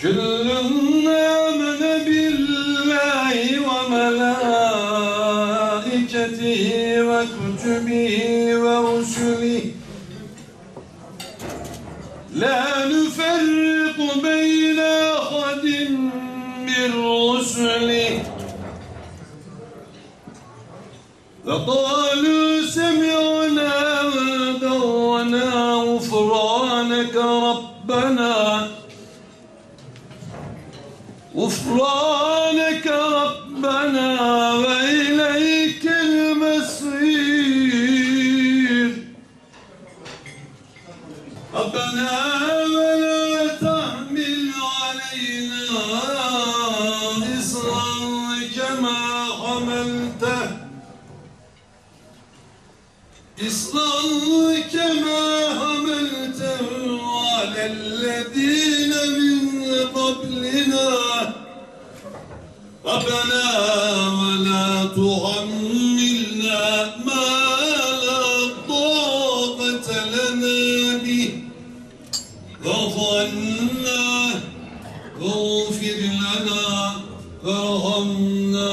Cüllün amene billahi ve melaiketihi ve kutubihi ve rusulihi la nüferriku beyne ahadim bir rusulihi ve kâlû semi'nâ ve derrnâ ufrâneke Rabbena غفرانك ربنا وإليك المصير ربنا ولا تحمل علينا إصرا كما حملته على الذين من قبلنا ربنا ولا تحملنا ما لا طاقة لنا به واعف عنا واغفر لنا وارحمنا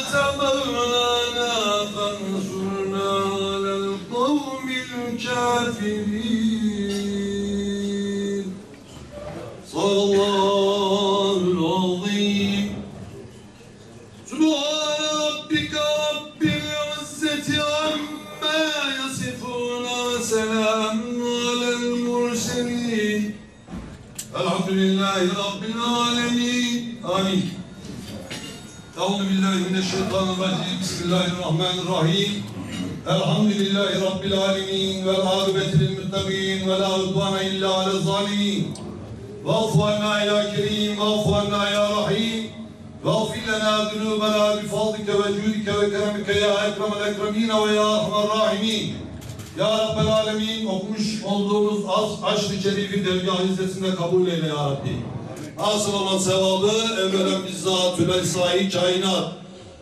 أنت مولانا فانصرنا على القوم الكافرين. Elhamdülillahi Rabbil alemin. Amin. Euzubillahimineşşeytanirracim. Bismillahirrahmanirrahim. Elhamdülillahi Rabbil alemin. Vel âkıbetil muttaqîn. Ve lâ udvâne illâ ale'z-zâlimîn. Ve'fu annâ ya kerîm. Ve'fu annâ ya rahîm. Ve'fir lenâ zunûbenâ bifadlike ve cûdike ve keremike ya ekremel ekremîne ve ya erhamerrahîmîn. Ya Rabbel Alemin, okumuş olduğumuz Aşr-ı Şerif'i dergâh hizmetinde kabul eyle ya Rabbi. Asıl olan sevabı evvelen bizzat tübel-i kainat.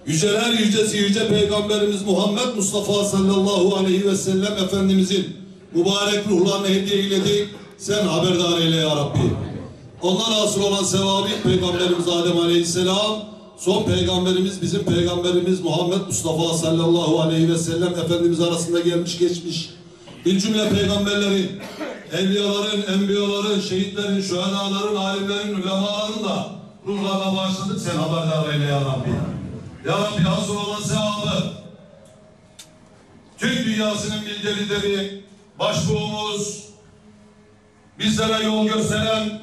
Yüceler yücesi yüce Peygamberimiz Muhammed Mustafa sallallahu aleyhi ve sellem Efendimizin mübarek ruhlarına hediye eyledik. Sen haberdar eyle ya Rabbi. Ondan asıl olan sevabı Peygamberimiz Adem aleyhisselam, son peygamberimiz, bizim peygamberimiz Muhammed Mustafa sallallahu aleyhi ve sellem Efendimiz arasında gelmiş geçmiş bir cümle peygamberlerin, evliyaların, enbiyaların, şehitlerin, şühadaların, alimlerin, ulemaların da ruhlarına bağışladık. Sen haberdar eyle ya Rabbi. Ya Rabbi, hasıl olan sevabı Türk dünyasının bilgelileri, başbuğumuz, bizlere yol gösteren,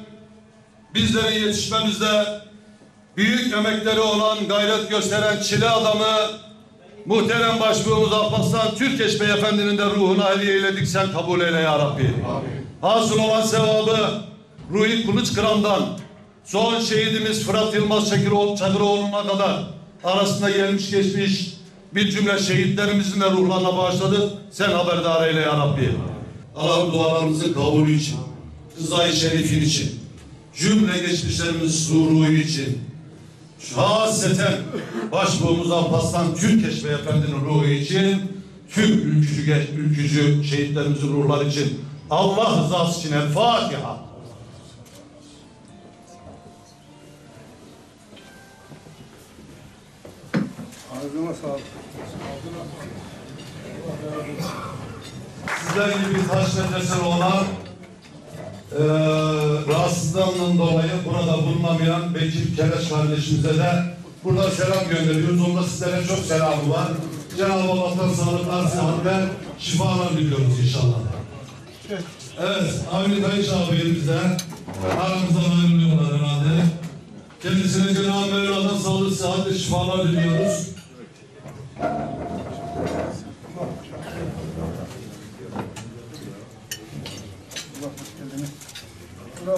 bizlere yetişmemizde büyük emekleri olan, gayret gösteren çile adamı muhterem başbuğumuz Alparslan Türkeş Beyefendinin de ruhuna hediye eyledik. Sen kabul eyle ya Rabbi. Amin. Hasıl olan sevabı Ruhi Kılıçkıran'dan son şehidimiz Fırat Yılmaz Çakıroğlu'na kadar arasında gelmiş geçmiş bir cümle şehitlerimizin de ruhlarına bağışladık. Sen haberdar eyle ya Rabbi. Allah'ın dualarımızın kabulü için, Rıza-i Şerif'in için, cümle geçmişlerimiz ruhu için, şahseten başbuğumuz Alparslan Türkeş Beyefendinin ruhu için, tüm ülkücü şehitlerimizin ruhları için, Allah rızası için El Fatiha. Ağzına sağlık. Sizler gibi Taşmedreseli olan rahatsızlığından dolayı burada bulunamayan Bekir Keleş kardeşimize de burada selam gönderiyoruz. Onda sizlere çok selamı var. Cenab-ı Allah'tan sağlıklar, sıhhat ve şifalar diliyoruz inşallah. Evet, Avni Kayış ağabeyimiz de aramızdan ayrılıyorlar herhalde. Kendisine Cenab-ı Mevla'dan sağlık, sıhhat ve şifalar diliyoruz. Allah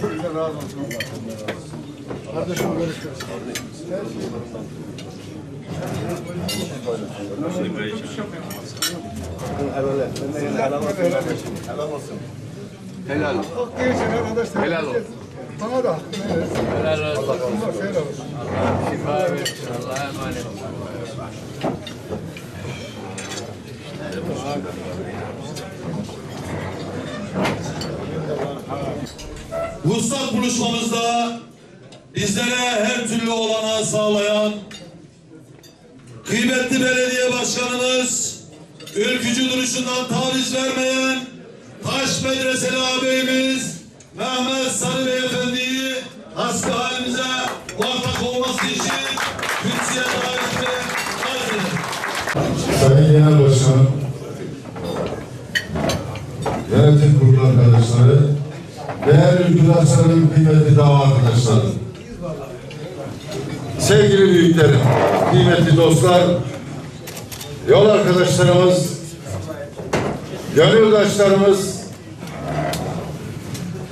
hepimizden razı olsun. Kardeşim görüşürüz. Helal olsun. Helal olsun. Helal olsun. Helal olsun. Helal olsun. Helal olsun. bizlere her türlü olanağı sağlayan kıymetli belediye başkanımız, ülkücü duruşundan taviz vermeyen Taşmedreseli ağabeyimiz Mehmet Sarı beyefendiyi hasbihalimize ortak olması için kürsüye davet ederim. Sayın Genel Başkanım, yönetim kurulu arkadaşları, değerli ülküdaşlarım, kıymetli dava arkadaşlarım, sevgili büyüklerim, kıymetli dostlar, yol arkadaşlarımız, gönüldaşlarımız,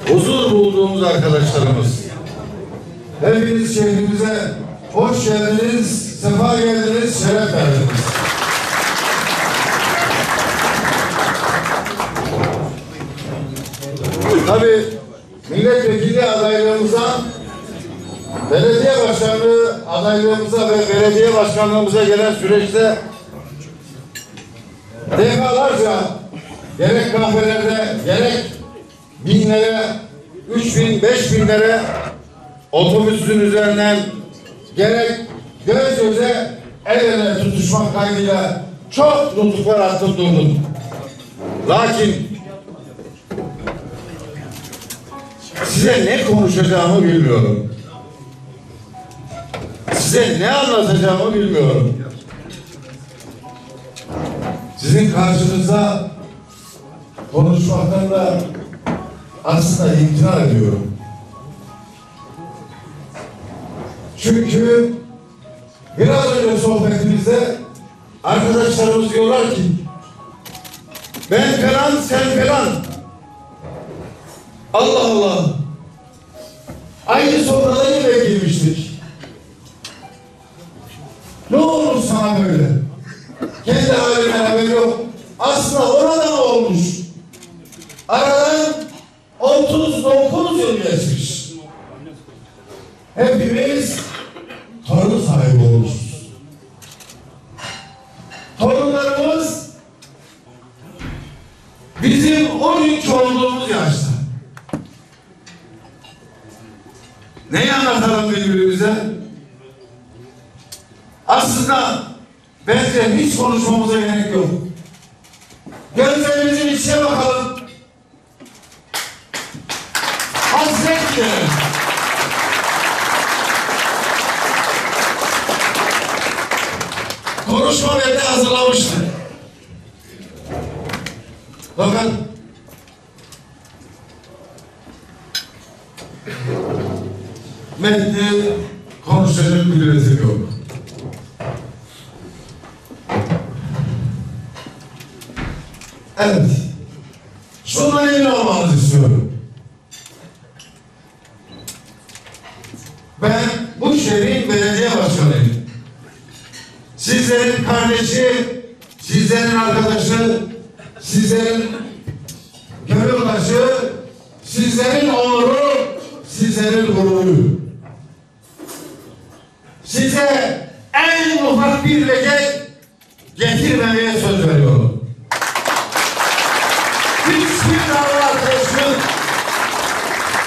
huzur bulduğumuz arkadaşlarımız, hepiniz şehrimize hoş geldiniz, sefa geldiniz, şeref verdiniz. Tabii milletvekili adaylarımıza, belediye başkanlığı adaylarımıza ve belediye başkanlığımıza gelen süreçte defalarca gerek kahvelerde, gerek 1000 lira, 3000, 5000 lira otobüsün üzerinden, gerek göz göze, el ele tutuşmak kaydıyla çok nutuklar atıp durdum. Lakin size ne konuşacağımı bilmiyorum. Size ne anlatacağımı bilmiyorum. Sizin karşınıza konuşmaktan da aslında imtina ediyorum. Çünkü biraz önce sohbetimizde arkadaşlarımız diyorlar ki ben falan, sen falan. Allah Allah. Aynı sofrada yine girmiştik. Ne olur sana böyle? Kendi haline haber yok. Aslında oradan olmuş. Aradan 39 yıl geçmiş. Hepimiz torun sahibi olmuşuz. Torunlarımız bizim o günkü olduğumuz yaşta. Neyi anlatalım birbirimize? Aslında bence hiç konuşmamıza gerek yok. Gözlerimizin içine bakalım. Hasret gidelim. Konuşma bende hazırlamıştı. Bakın. Metni konuşacak bir üretim yok. Evet. Şundan emin olmanızı istiyorum. Ben bu şehrin belediye başkanıyım. Sizlerin kardeşi, sizlerin arkadaşı, sizlerin gönüldaşı, sizlerin onuru, sizlerin gururu. Size en ufak bir leke getirmemeye söz veriyorum. Hiçbir arkadaşımın,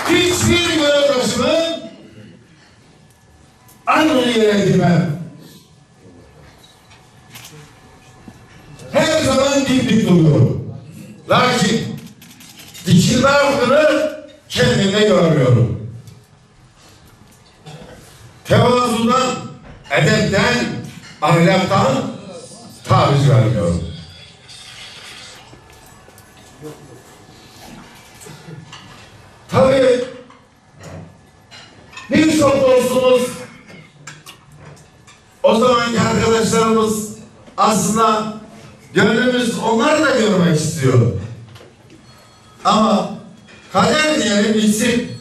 hiçbir görevdaşımın aynı yere girmem. Her zaman dimdik duruyorum. Lakin dikilme hakkını kendimde görmüyorum. Tevazudan, edepten, ahlaktan taviz vermiyorum. Tabii birçok dostumuz, o zamanki arkadaşlarımız, aslında gönlümüz onları da görmek istiyor. Ama kader diyelim gitsin,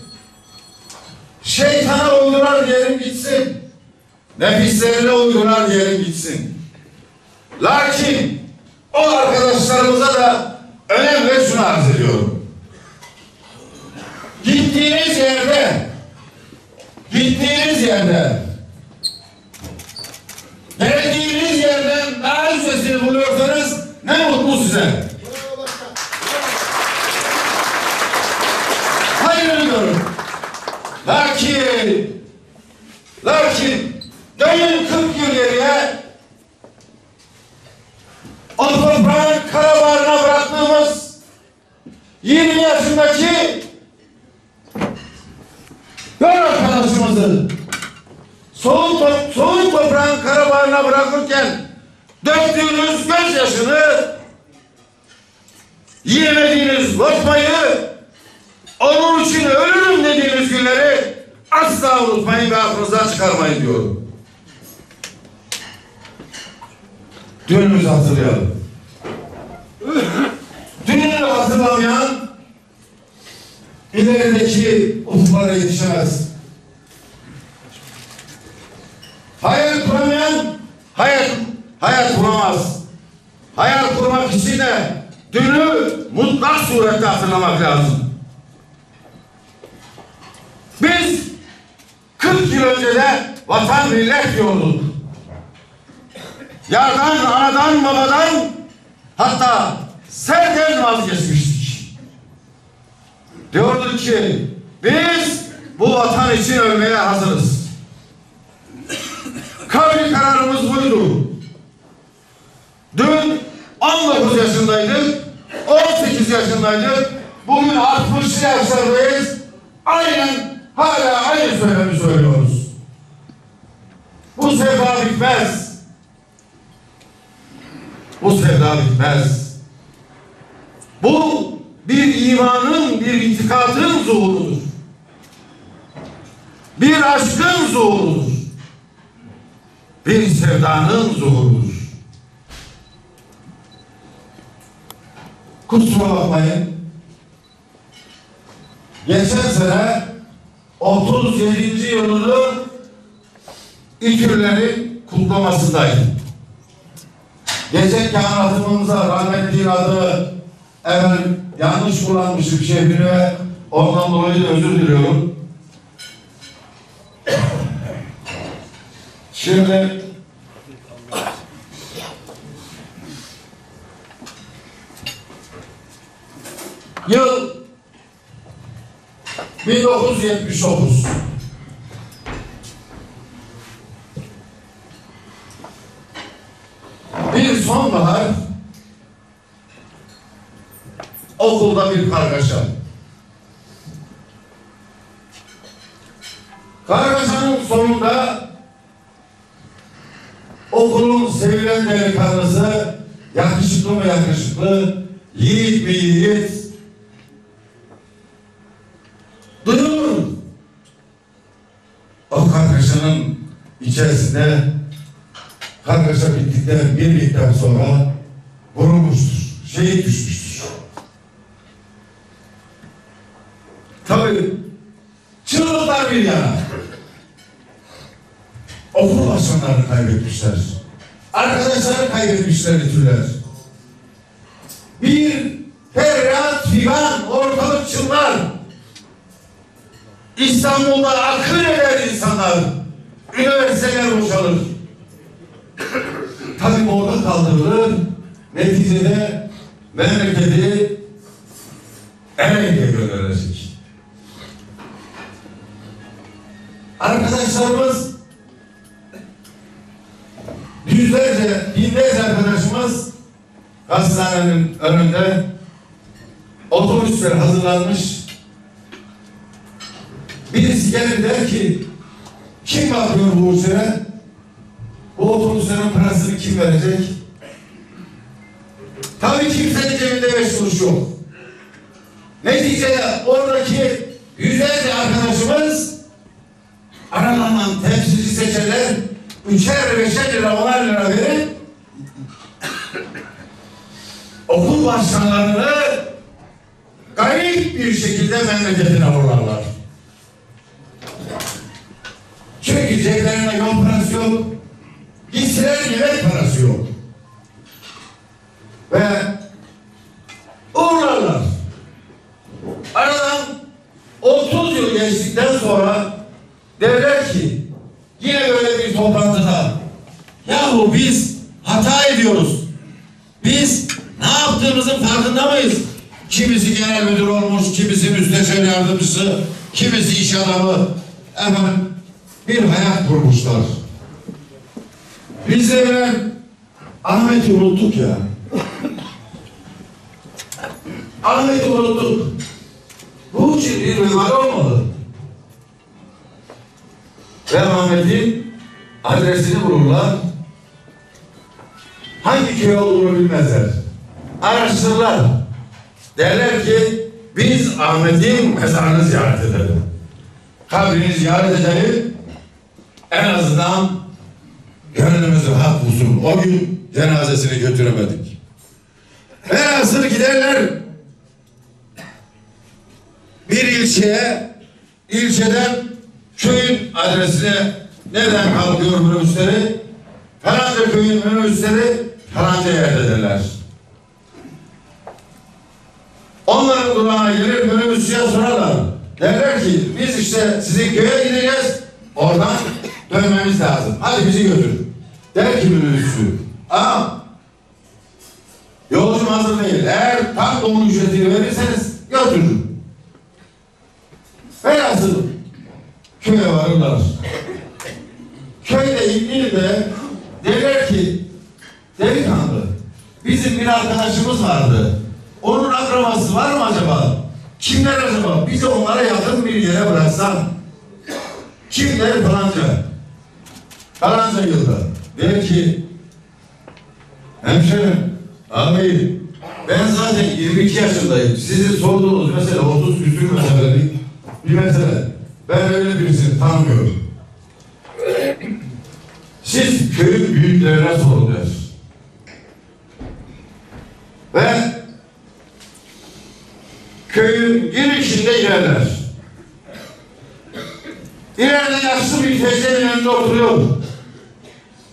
şeytana uydular diyelim gitsin, nefislerine uydular diyelim gitsin. Lakin o arkadaşlarımıza da önem ve şunu arz ediyorum. Gittiğiniz yerde, geldiğiniz yerden daha üstesini buluyorsanız ne mutlu size. Hayırlı görün. Lakin Lakin dönün 40 yıl geriye, o toprağın karabarına bıraktığımız 20 yaşındaki yol arkadaşımızı soğuk toprağın karabarına bırakırken döktüğünüz gözyaşını, yiyemediğiniz lokmayı, onun için ölürüm dediğiniz günleri asla unutmayın ve aklınızdan çıkarmayın diyorum. Dünümüzü hatırlayalım. Dününü hatırlamayan ilerideki ufuklara yetişemez. Hayal kuramayan hayal kuramaz. Hayal kurmak için de dünü mutlak surette hatırlamak lazım. Biz 40 yıl önce de vatan millet diyorduk. Yardan, anadan, babadan, hatta serden vazgeçmiştik. Diyorduk ki biz bu vatan için ölmeye hazırız. Kabul kararımız buydu. Dün 19 yaşındaydık, 18 yaşındaydık, bugün 60 yaşındayız. Aynen hala aynı söylemi söylüyoruz. Bu sevda bitmez. Bu sevda bitmez. Bu bir imanın, bir itikadın zuhurudur. Bir aşkın zuhurudur. Bir sevdanın zuhurudur. Kusura bakmayın. Geçen sene 37. yılının İTÜ'lerin kutlamasındaydım. Geçenki anlatımımıza rahmetliğin adı yanlış kullanmış bir şehrine, ondan dolayı da özür diliyorum. Şimdi yıl 1979. Bir sonbahar, okulda bir kargaşa. Kargaşanın sonunda okulun sevilen delikanlısı, yakışıklı mı yakışıklı, yiğit mi yiğit, o kargaşanın içerisinde kargaşa bittikten bir müddet sonra vurulmuştur, şehit düşmüştür. Tabii çığlıklar bir yana, okul başkanlarını kaybetmişler, arkadaşlarını kaybetmişler türler. Bir feryat figan, ortalık çınlar. İstanbul'da akın eder insanlar, üniversiteler boşalır. Tabii orada kaldırılır, neticede memleketi Eren'e gönderecek. Arkadaşlarımız, yüzlerce, binlerce arkadaşımız hastanenin önünde otobüsler hazırlanmış. Birisi gelir der ki, kim bakıyor bu işlere? Bu otobüslerin parasını kim verecek? Tabii kimsenin cebinde 5 kuruş yok. Neticede oradaki yüzlerce arkadaşımız aralarından temsilci seçerler, 3'er, 5'er lira, 10'ar lira verip okul başkanlarını garip bir şekilde memleketine uğurlarlar. Çünkü ceplerine yol parası yok, gitsinler yemek parası yok. Ve uğurlarlar. Aradan 30 yıl geçtikten sonra derler ki, yine böyle bir toplantıda, yahu biz hata ediyoruz. Biz ne yaptığımızın farkında mıyız? Kimisi genel müdür olmuş, kimisi müsteşar yardımcısı, kimisi iş adamı. Efendim, bir hayat kurmuşlar. Biz de evvel Ahmet'i unuttuk ya. Ahmet'i unuttuk. Bu için bir mevali olmalı. Ve Ahmet'in adresini bulurlar. Hangi köy olduğunu bilmezler. Araştırırlar. Derler ki biz Ahmet'in mezarını ziyaret edelim. Kabrini ziyaret edelim. En azından gönlümüz rahat bulsun. O gün cenazesini götüremedik. Velhasıl giderler. Bir ilçeye, ilçeden köyün adresine neden kalkıyor minibüsleri? Falanca köyün minibüsleri falanca yerdedirler. Onların durağına gelir minibüsçüye sorarlar. Derler ki biz işte sizin köye gideceğiz, oradan dönmemiz lazım. Hadi bizi götürün. Der ki minibüsçü, aa yolcum hazır değil. Eğer tam dolmuş ücretini verirseniz götürün. Velhasıl köye varırlar. Köyle ilgili de derler ki delikanlı, bizim bir arkadaşımız vardı. Onun akrabası var mı acaba? Kimler acaba? Bizi onlara yakın bir yere bıraksan. Kimler falanca? Falanca yılda. Der ki hemşerim, abi ben zaten 22 yaşındayım. Sizin sorduğunuz mesele 30 küsür meselelik bir mesele. Ben öyle birisini tanımıyorum. Siz köyün büyüklerine sorun der. Ve köyün girişinde ilerler. İleride yaşlı bir teyzenin önünde oturuyor.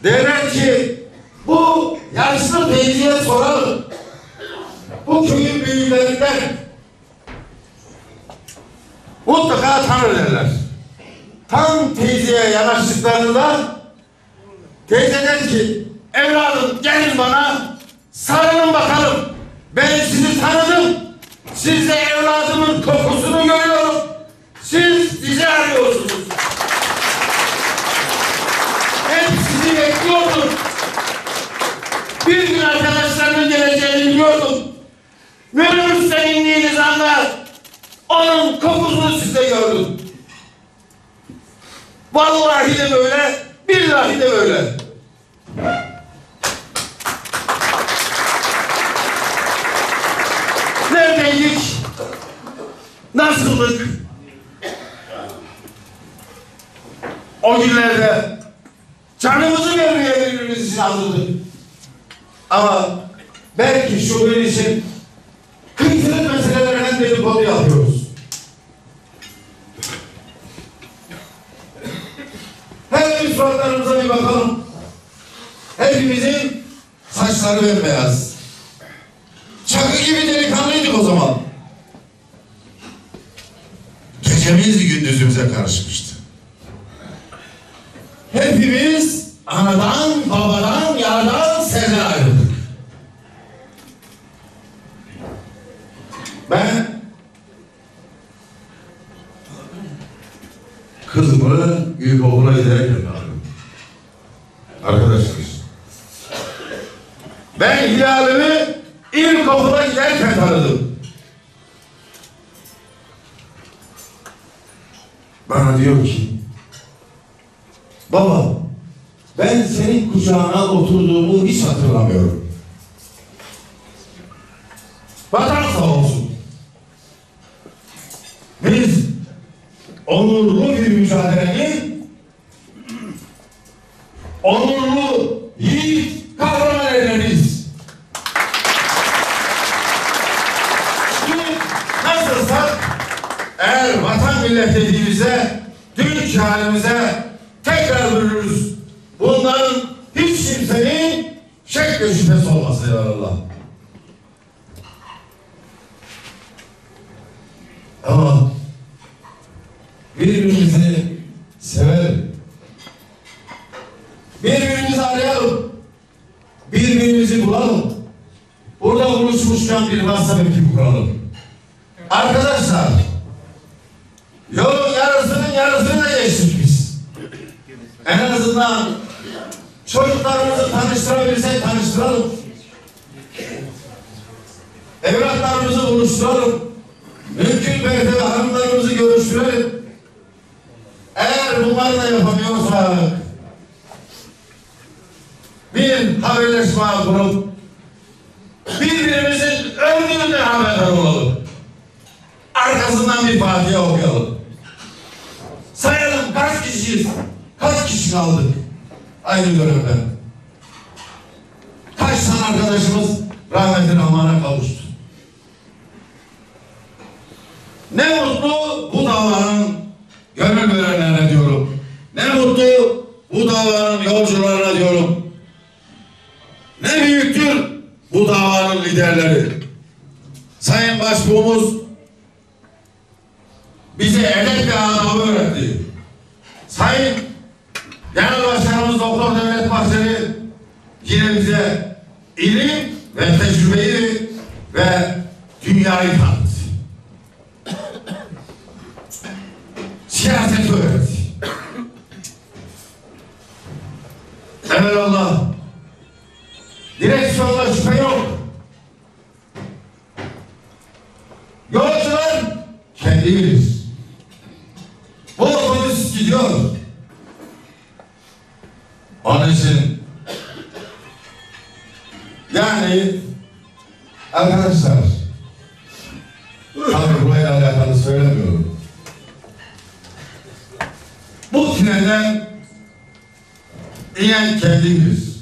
Derler ki bu yaşlı teyzeye soralım. Bu köyün büyüklerinden mutlaka tanır derler. Tam teyzeye yanaştıklarında teyze der ki evladım gelin bana sarılın bakalım. Ben sizi tanıdım. Sizde evladımın kokusunu görüyorum. Siz bizi arıyorsunuz. Hep sizi bekliyordum. Bir gün arkadaşlarının geleceğini biliyordum. Minibüsten indiğiniz anda onun kokusunu sizde gördüm. Vallahi de böyle, billahi de böyle. Neredeydik? Nasıldık? O günlerde canımızı vermeye birbirimiz için hazırdık. Ama belki şu gün için kıytırık meselelerden dedikodu yapıyoruz. Hepimiz suratlarımıza bir bakalım. Hepimizin saçları bembeyaz. Çakı gibi delikanlıydık o zaman. Gecemiz gündüzümüze karışmıştı. Hepimiz anadan, babadan, yardan, sevden ayrıldık. Ben kızımı büyük oğula giderek gönderdim. Arkadaşlar, ben Hilal'imi ilk okula giderken tanıdım. Bana diyor ki, baba, ben senin kucağına oturduğumu hiç hatırlamıyorum. Vatan sağ olsun. Biz onurlu bir mücadelenin onurlu, yiğit, kahraman ederiz. Şimdi nasılsa eğer vatan millet dediğimize, dünkü halimize tekrar dönürüz. Bunların hiç kimsenin şek ve şüphesi olmasın yarallah. Ama birbirimizi severim. Birbirimizi arayalım, birbirimizi bulalım. Burada buluşmuşken bir WhatsApp ekibi kuralım. Arkadaşlar, yolun yarısının yarısını da geçtik biz. En azından çocuklarımızı tanıştırabilirsek tanıştıralım. Evlatlarımızı buluşturalım. Mümkün mertebe hanımlarımızı görüştürelim. Eğer bunları da yapamıyorsak bir haberleşme kurup birbirimizin öldüğünde haberdar olalım. Arkasından bir Fatiha okuyalım. Sayalım kaç kişiyiz, kaç kişi kaldık aynı görevde. Kaç tane arkadaşımız rahmetin amana kavuştu. Ne mutlu bu davanın gönül verenlerine diyorum. Ne mutlu bu davanın yolcularına diyorum. Ne büyüktür bu davanın liderleri. Sayın Başbuğumuz bize edep ve adabı öğretti. Sayın Genel Başkanımız Doktor Mehmet Sarı yine bize ilim ve tecrübeyi ve dünyayı tanıttı. Siyaset öğretti. Evelallah. Direksiyonda şüphe yok. Yolcular kendi bilir. Bu otobüs gidiyor. Onun için yani arkadaşlar tabi burayla alakalı söylemiyorum. Bu trenden inen kendimiz.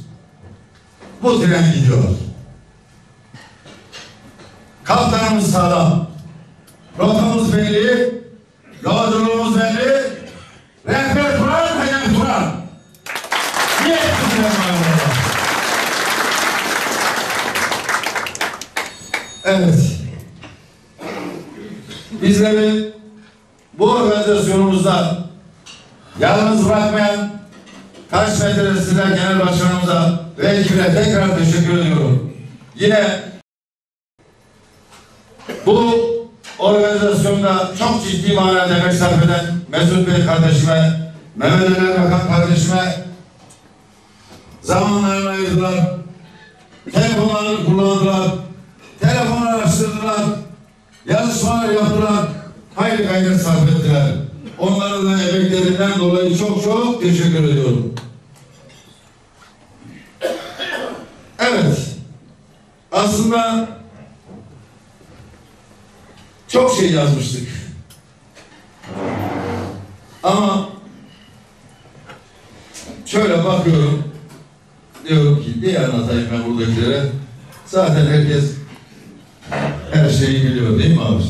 Bu tren gidiyor. Kaptanımız sağlam. Rotamız belli. Yolculuğumuz belli. Rehber kuran, hayal kuran. Niye kuran? Evet. Bizleri bu organizasyonumuzda yalnız bırakmayan Taşmedreseli Genel Başkanımıza ve ekibe tekrar teşekkür ediyorum. Yine bu organizasyonda çok ciddi manada emek sarf eden Mesut Bey kardeşime, Mehmet Sarı kardeşime zamanlarını ayırdılar, telefonlarını kullandılar, telefon araştırdılar, yazışmalar yaptılar, hayli gayret sarf ettiler. Onlara da emeklerinden dolayı çok çok teşekkür ediyorum. Evet. Aslında çok şey yazmıştık. Ama şöyle bakıyorum. Diyorum ki bir anlatayım ben buradakilere. Zaten herkes her şeyi biliyor değil mi abi?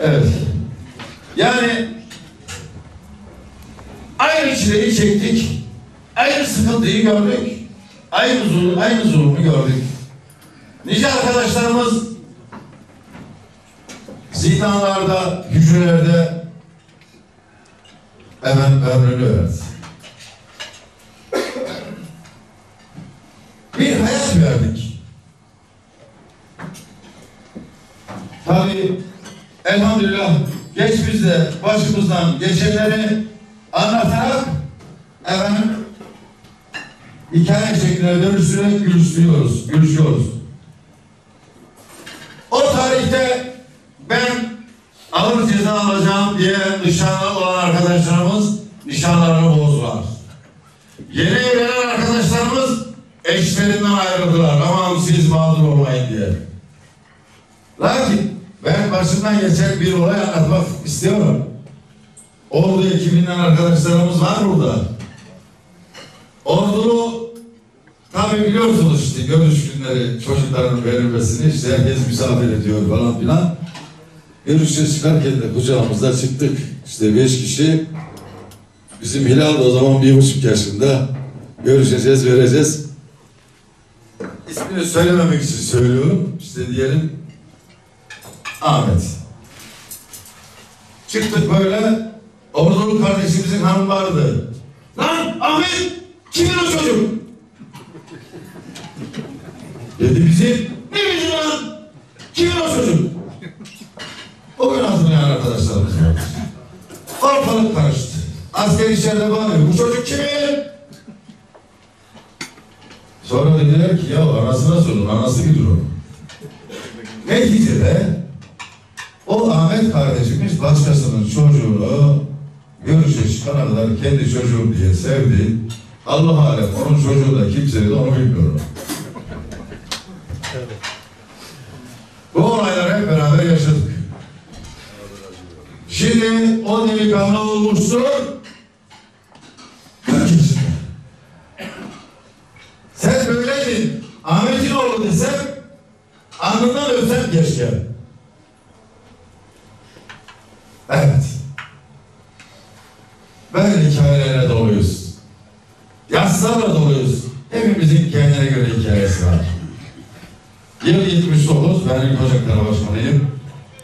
Evet. Yani aynı çileyi çektik, aynı sıkıntıyı gördük, aynı zulmü gördük. Nice arkadaşlarımız zindanlarda, hücrelerde hemen ömrünü verdi. Bir hayat verdik. Tabii elhamdülillah geçmişte başımızdan geçenleri anlatarak efendim hikaye şekline dönüştürerek gülüşüyoruz. O tarihte ben ağır ceza alacağım diye nişanlı olan arkadaşlarımız nişanlarını bozdular. Yeni evlenen arkadaşlarımız eşlerinden ayrıldılar. Aman siz mağdur olmayın diye. Lakin ben başımdan geçen bir olay anlatmak istiyorum. Ordu ekibinden arkadaşlarımız var burada. Ordulu tabi biliyorsunuz işte görüş günleri çocukların verilmesini işte herkes misafir ediyor falan filan. Görüşe çıkarken de kucağımızda çıktık. İşte 5 kişi bizim Hilal da o zaman 1,5 yaşında görüşeceğiz, vereceğiz. İsmini söylememek için söylüyorum. İşte diyelim Ahmet. Çıktık böyle, Ordulu kardeşimizin hanım vardı. Lan Ahmet, kimin o çocuk? Dedi bizim, ne bizim lan? Kimin o çocuk? O gün hatırlayan arkadaşlarımız. Ortalık karıştı. Asker içeride bağırıyor. Bu çocuk kimin? Sonra dediler ki ya anasına sorun, anası bilir onu. Neticede o Ahmet kardeşimiz başkasının çocuğunu görüşe çıkana kadar kendi çocuğum diye sevdi. Allah alem onun çocuğu da kimseyi de onu bilmiyorum. Bu olayları hep beraber yaşadık. Şimdi o delikanlı olmuştur. Sen böyleydin, Ahmet'in oğlu desem, anından ölsem keşke. Evet. Böyle hikayelere doluyuz. Yazlarla doluyuz. Hepimizin kendine göre hikayesi var. Yıl 79, ben ilk ocaklara başkanıyım.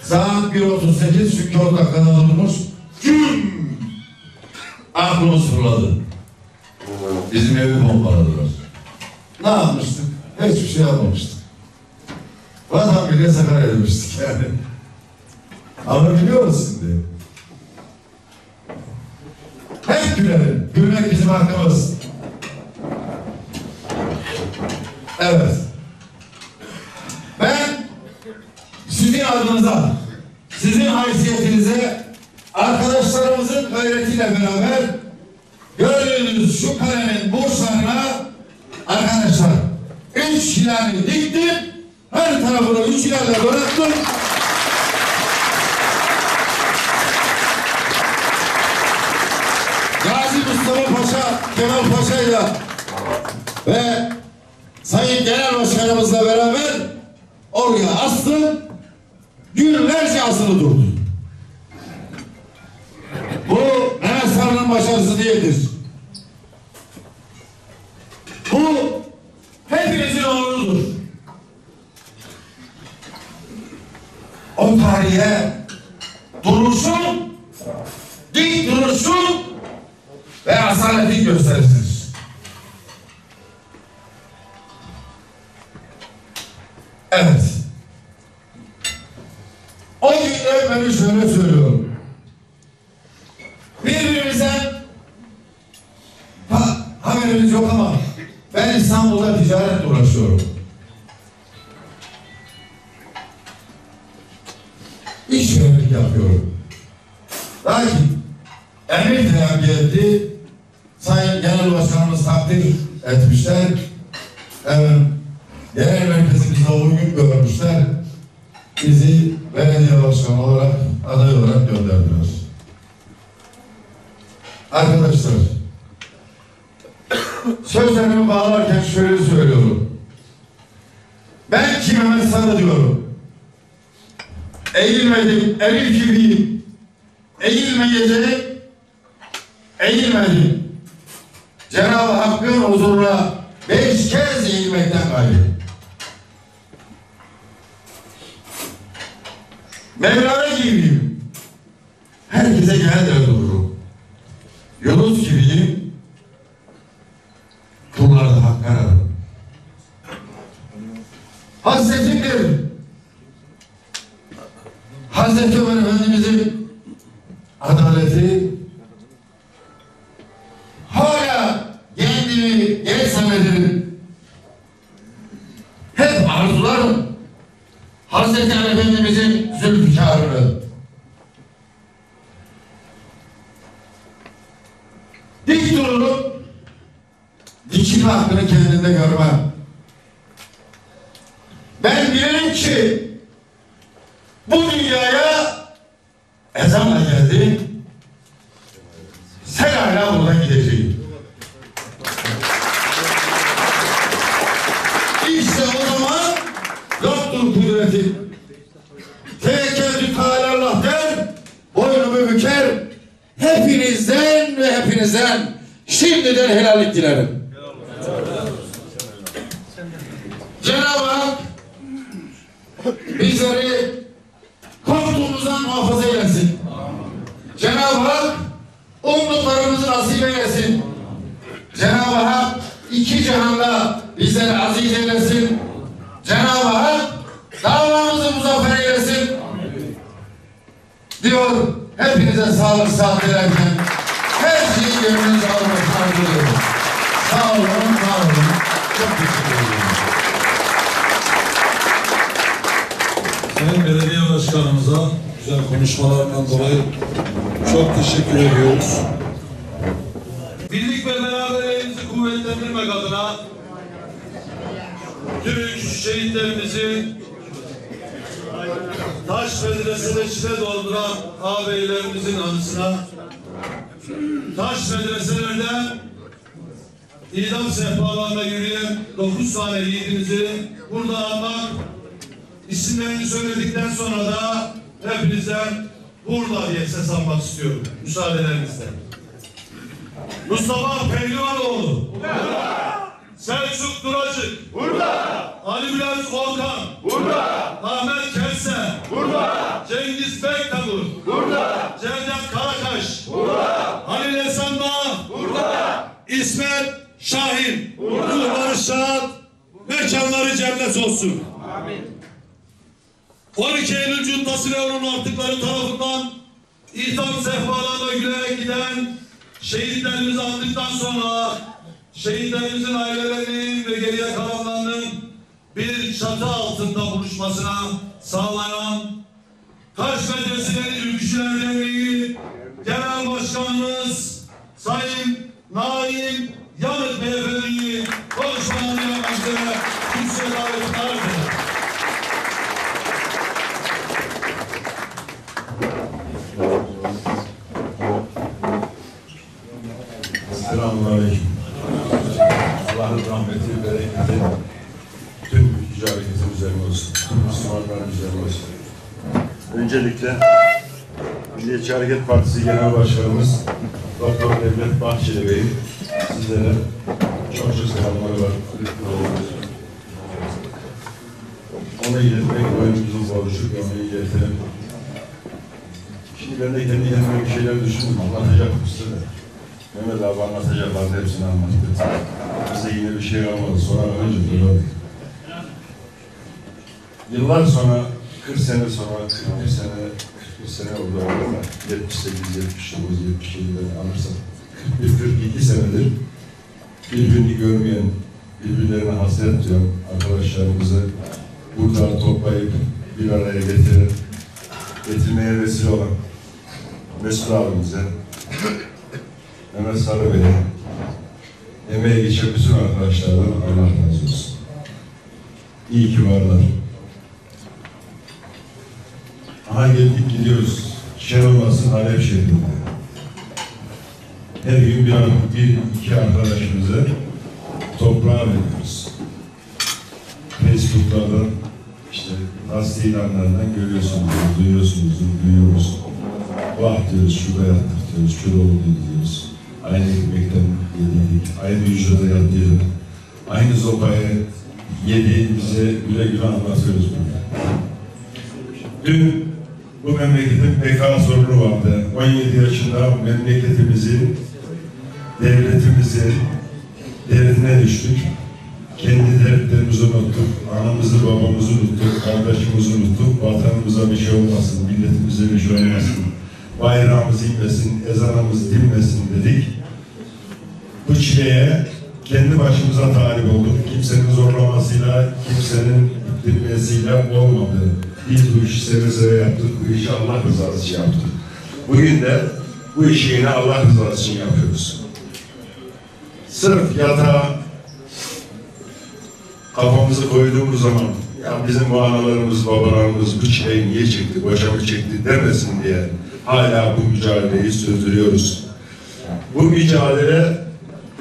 Saat 1.38, çünkü o dakikada durmuş, güm! Aklımız fırladı. Bizim evi bombaladılar. Ne yapmıştık? Hiçbir şey yapmamıştık. Vatan bile sefer edilmiştik yani. Ama biliyoruz şimdi. Hep gülerim. Gülmek bizim hakkımız. Evet. Ben sizin adınıza, sizin haysiyetinize, arkadaşlarımızın gayretiyle beraber gördüğünüz şu kalenin burçlarına arkadaşlar 3 hilali diktim, her tarafını 3 hilalle donattım. Gazi Mustafa Paşa, Kemal Paşa'yla ve Sayın Genel Başkanımızla beraber oraya astı, günlerce asılı durdu. Bu Mehmet Sarı'nın başarısı değildir. Bu hepinizin oğludur. O tarihe duruşun, dik duruşun ve asaletin gösterisidir. Evet. O günler beni şöyle söylüyorum. Birbirimizden haberimiz yok ama ben İstanbul'da ticaretle uğraşıyorum. İşverenlik yapıyorum. Lakin emir teyakkı etti. Sayın Genel Başkanımız takdir etmişler. Evet. Genel merkezimizde o gün görmüşler, bizi belediye başkanı olarak, aday olarak gönderdiler. Arkadaşlar, sözlerimi bağlarken şöyle söylüyorum. Ben ki Mehmet Sarı diyorum. Eğilmedim, eril gibiyim. Eğilmeyeceğim, eğilmedim. Cenab-ı Hakk'ın huzuruna 5 kez eğilmekten kaybettim. Mevlana gibiyim. Herkese gelir dururum. Yunus gibiyim. Kullarda hakkı ararım. Hasretimdir. Hazreti Ömer Efendimiz'in adaleti hala kendimi genç zannederim. Hep arzularım. Hazreti Ali Efendimiz'in zülfikarını. Dik dururum, dikili hakkını kendinde görmem. Ben bilirim ki bu dünyaya ezanla geldim, selayla buradan gideceğim. İşte o zaman yoktur kudreti. Tevekkül Allah der, boynumu büker, hepinizden ve hepinizden şimdiden helallik dilerim. Cenab-ı Hak bizleri korktuğumuzdan muhafaza eylesin. Cenab-ı Hak umduklarımızı nasip eylesin. Cenab-ı Hak iki cihanda bizleri aziz eylesin. Cenab-ı Hak davamızı muzaffer eylesin diyor. Hepinize sağlık, sağlık dilerken. Alkışlarınız almak harcıyorum. Sağ olun, sağ olun. Çok teşekkür ederim. Sayın Belediye Başkanımıza güzel konuşmalarından dolayı çok teşekkür ediyoruz. Birlik ve beraberliğimizi kuvvetlendirmek adına tüm şehitlerimizi Taşmedreseli içine dolduran ağabeylerimizin anısına, Taşmedreselerde idam sehpalarına yürüyen 9 tane yiğidimizi burada anmak, isimlerini söyledikten sonra da hepinizden burada diye ses almak istiyorum müsaadenizle. Mustafa Pehlivanoğlu burada, Selçuk Duracık burada, Ali Bülent Volkan burada, Ahmet Kevser burada, Cengiz Bektabur burada, Cevdet Karakaş burada, Halil Esen Dağ burada, İsmet Şahin burada, Barış Şahat, mekanları cennet olsun. Amin. 12 Eylül Cuntası ve onun artıkları tarafından idam sehpalarına gülerek giden şehitlerimizi andıktan sonra şehitlerimizin ailelerinin ve geriye kalanlarının bir çatı altında buluşmasına sağlayan Taşmedreseli Ülkücüler Derneği Genel Başkanımız Sayın Naim Yanık Beyefendi'yi konuşmalarına başlayarak Türkiye'ye davet arz. Selamünaleyküm. Allah'ın rahmeti, bereketi tüm ticaretin üzerine olsun. Tüm Müslümanların üzerine olsun. Öncelikle Milliyetçi Hareket Partisi Genel Başkanımız Doktor Mehmet Bahçeli Bey'in sizlere çok selamları var. Ona iletmek boyumuzun borcu, ona iletelim. Şimdi ben de kendi kendime bir şeyler düşündüm. Anlatacak mısın? Mehmet abi anlatacaklardı, hepsini anlattı. Bize yine bir şey olmadı, sonra önce duruyorduk. Yıllar sonra, 40 sene sonra, 41 sene oldu ama 78, 79, 77'den alırsak 41-42 senedir birbirini görmeyen, birbirlerine hasret duyan arkadaşlarımızı burada toplayıp bir araya getirmeye vesile olan Mesut abimize, Mehmet Sarı Bey'e, emeğe geçen bütün arkadaşlardan Allah razı olsun. İyi ki varlar. Aha geldik gidiyoruz. Şenolmas'ın Halep şehrinde. Her gün bir iki arkadaşımızı toprağa veriyoruz. Facebook'lardan, işte nasıl ilanlardan görüyorsunuz, duyuyorsunuz, duyuyoruz. Vah diyoruz, şurada yattık diyoruz, şurada oldu diyoruz. Aynı ekmekten yedik, aynı hücrede yattık, aynı sopayı yediğimize güle güle anlatıyoruz bunu. Dün bu memleketin PK sorunu vardı. 17 yaşında memleketimizi, devletimizi derdine düştük. Kendi dertlerimizi unuttuk, anamızı, babamızı unuttuk, kardeşimizi unuttuk. Vatanımıza bir şey olmasın, milletimize bir şey olmasın, bayrağımız inmesin, ezanımız dinmesin dedik. Bu çileye kendi başımıza talip olduk. Kimsenin zorlamasıyla, kimsenin dinmesiyle olmadı. Biz bu işi seve seve yaptık, bu işi Allah rızası için yaptık. Bugün de bu işi yine Allah rızası için yapıyoruz. Sırf yatağa kafamızı koyduğumuz zaman ya bizim bu analarımız, babalarımız bu çileyi niye çekti, boşa mı çekti demesin diye hala bu mücadeleyi sürdürüyoruz. Bu mücadele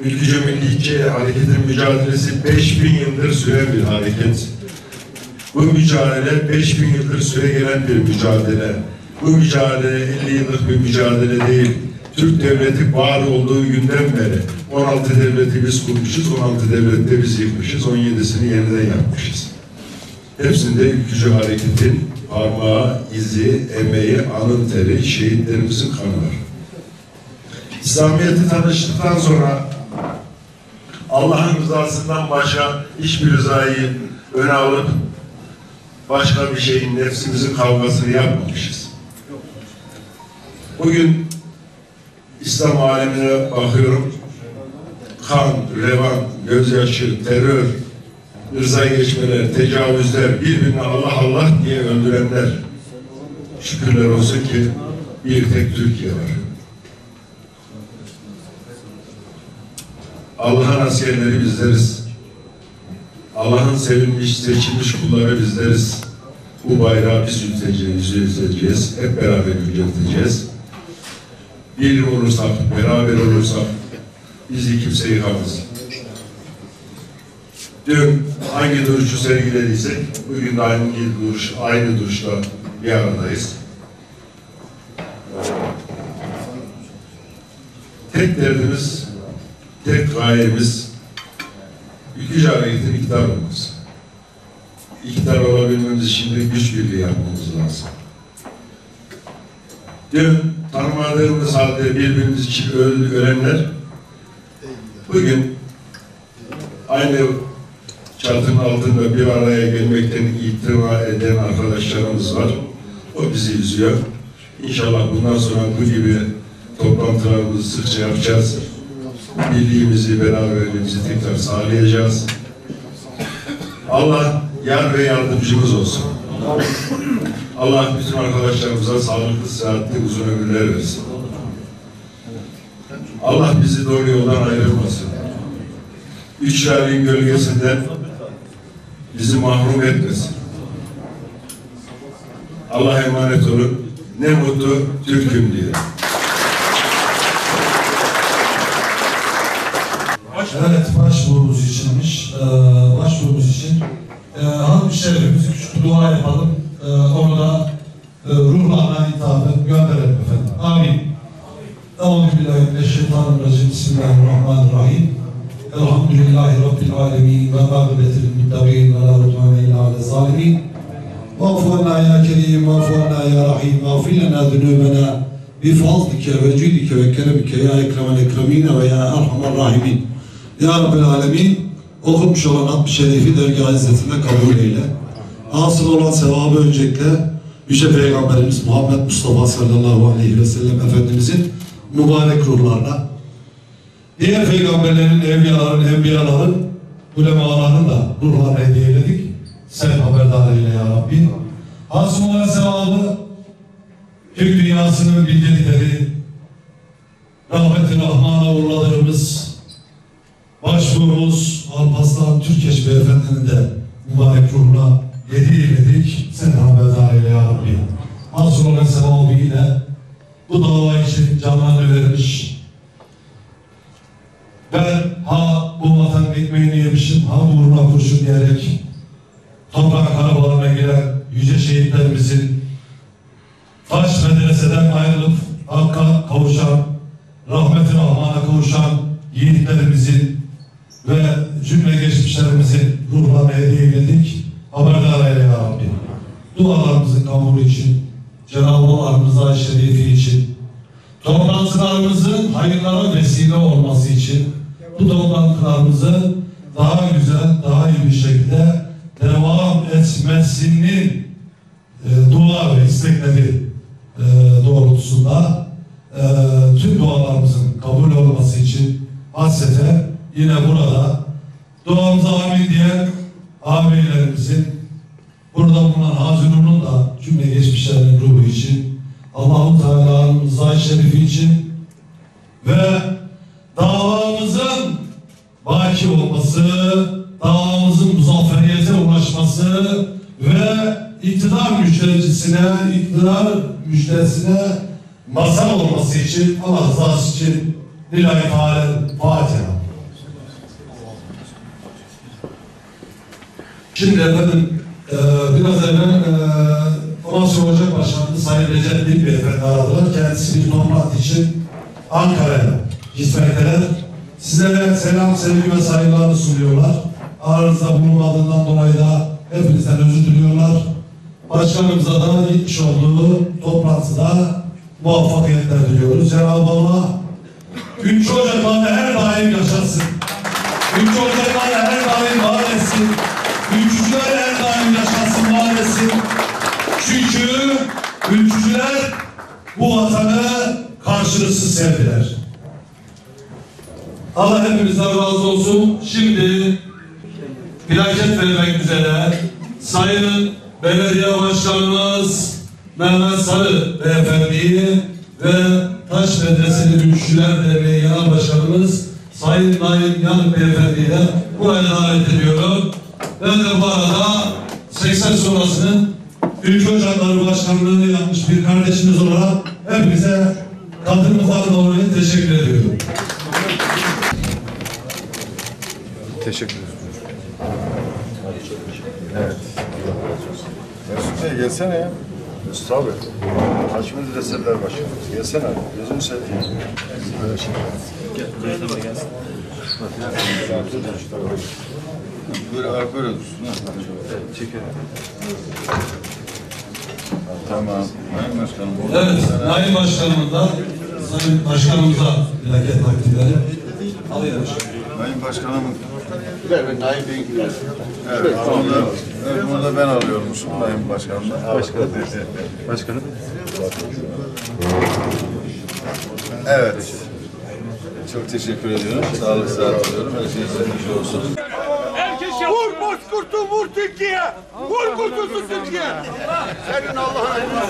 Ülkücü Milliyetçi Hareket'in mücadelesi 5000 yıldır süren bir hareket. Bu mücadele 5000 yıldır süre gelen bir mücadele. Bu mücadele 50 yıllık bir mücadele değil. Türk devleti var olduğu günden beri 16 devleti biz kurmuşuz, 16 devlette biz yıkmışız, 17'sini yeniden yapmışız. Hepsinde Ülkücü Hareket'in parmağı, izi, emeği, alın teri, şehitlerimizin kanı var. İslamiyet'i tanıştıktan sonra Allah'ın rızasından başka hiçbir rızayı öne alıp başka bir şeyin, nefsimizin kavgasını yapmamışız. Bugün İslam alemine bakıyorum. Kan, revan, gözyaşı, terör, ırza geçmeler, tecavüzler, birbirine Allah Allah diye öldürenler. Şükürler olsun ki bir tek Türkiye var. Allah'ın askerleri bizleriz. Allah'ın sevilmiş, seçilmiş kulları bizleriz. Bu bayrağı biz yükselteceğiz. Hep beraber yükselteceğiz. Bir olursak, beraber olursak bizi kimse yıkamaz. Dün hangi duruşu sergilediysek bugün de aynı duruşla bir aradayız. Tek derdimiz, tek gayemiz ülkücü hareketin iktidar olması. İktidar olabilmemiz için de güç birliği yapmamız lazım. Dün tanımadığımız halde birbirimiz için ölenler bugün aynı çatının altında bir araya gelmekten itina eden arkadaşlarımız var. O bizi üzüyor. İnşallah bundan sonra bu gibi toplantılarımızı sıkça yapacağız. Birliğimizi, beraberliğimizi tekrar sağlayacağız. Allah yar ve yardımcımız olsun. Allah bütün arkadaşlarımıza sağlıklı, sıhhatli, uzun ömürler versin. Allah bizi doğru yoldan ayırmasın. Üç ayın gölgesinde bizi mahrum etmesin. Allah'a emanet olun. Ne mutlu Türk'üm diye. Evet, başvurumuz içinmiş. Başvurumuz için hanım şerefimizi küçük bir dua yapalım. Onu da ruhlarına hitabı gönderelim efendim. Amin. Euzubillahimineşşeytanirracim. Bismillahirrahmanirrahim. Elhamdülillahi Rabbil alemin. Ve mağfiretil muttaqin ve la udvane illa alel zalimin. Mağfurna ya kerim, mağfurna ya rahim. Mağfirlena zunubena bifazlike ve cüdike ve keremike ya ekremel ekremine ve ya erhamer rahimin. Ya Rabbil alemin, okunmuş olan Hatmi Şerif'i dergâh izzetinde kabul eyle. Asıl olan sevabı öncelikle Yüce Peygamberimiz Muhammed Mustafa sallallahu aleyhi ve sellem Efendimizin mübarek ruhlarına, diğer peygamberlerin, evliyaların, ulemaların da ruhlarına hediye eyledik. Sen haberdar eyle ya Rabbi. Asıl olan sevabı Türk dünyasının bildirdikleri, rahmet-i rahmana uğurladığımız başvurumuz Alparslan Türkeş Beyefendi'nin de mübarek ruhuna hediye eyledik. Sen haberdar eyle ya Rabbi. Asıl olan sevabı yine bu dava için canlarını vermiş. Ben ha bu vatanın ekmeğini yemişim, ha uğruna kurşun diyerek toprak arabalarına giren yüce şehitlerimizin, Taşmedrese'den ayrılıp Hakk'a kavuşan, rahmet-i rahmana kavuşan yiğitlerimizin ve cümle geçmişlerimizin ruhlarına hediye eyledik. Haberdar eyle ya Rabbi. Dualarımızın kabulü için, Cenab-ı Allah'ın rızası şerifi için, toplantılarımızın hayırlara vesile olması için, bu toplantılarımızı daha güzel, daha iyi bir şekilde devam etmesini dua ve istekleri doğrultusunda tüm dualarımızın kabul olması için hasrete yine burada duamıza amin diye ağabeylerimizin, burada bulunan Hazirun'un da cümle geçmişlerinin ruhu için, Allah-u Teala'nın rızası şerifi için ve davamızın baki olması, davamızın muzafferiyete ulaşması ve iktidar müjdesine mazhar olması için, Allah rızası için lillahi Fatiha. Şimdi efendim biraz evvel Fransız Ocak Başkanı Sayın Recep Bey Beyefendi aradılar. Kendisi bir toplantı için Ankara'ya gitmekteler. Size selam, sevgi ve saygılarını sunuyorlar. Aranızda bulunmadığından dolayı da hepinizden özür diliyorlar. Başkanımıza da gitmiş olduğu toplantıda muvaffakiyetler diliyoruz. Cenab-ı Allah 3 Ocak'ta her daim yaşasın. 3 Ocak'ta her daim var etsin. Ülkücüler her daim yaşasın, var etsin. Çünkü ülkücüler bu vatanı karşılıksız sevdiler. Allah hepimizden razı olsun. Şimdi plaket vermek üzere Sayın Belediye Başkanımız Mehmet Sarı Beyefendi'yi ve Taşmedreseli Gülüşçüler Derneği Genel Başkanımız Sayın Naim Yan Beyefendi'yi de buraya davet ediyorum. Ben de bu arada 80 sonrasının Ülke Ocakları Başkanlığı'nı yapmış bir kardeşimiz olarak hepimize katılımızdan dolayı teşekkür ediyorum. Teşekkür ederim. Evet. Mesut Bey gelsene ya. Mesut abi. Taşmedreseliler Başkanımız. Gelsene abi. Gözünü seveyim. Böyle şey. Gel. Buraya da gelsin. Böyle ağır böyle dursun. Evet. Çekelim. Tamam. Naim Başkanım. Evet. Naim Başkanımıza, Sayın Başkanımıza plaket takdirleri alıyoruz. Naim Başkanımın. Evet, Naim Bey'in gider. Evet, bunu da ben alıyorum. Naim Başkanım'la. Başkanım. Başkanım. Evet. Çok teşekkür ediyorum. Sağlık, sağlık diyorum. Her şey istediğiniz olsun. Vur Bozkurt'u, vur Türkiye! Vur Kurt'u, Türkiye! Senin Allah'ın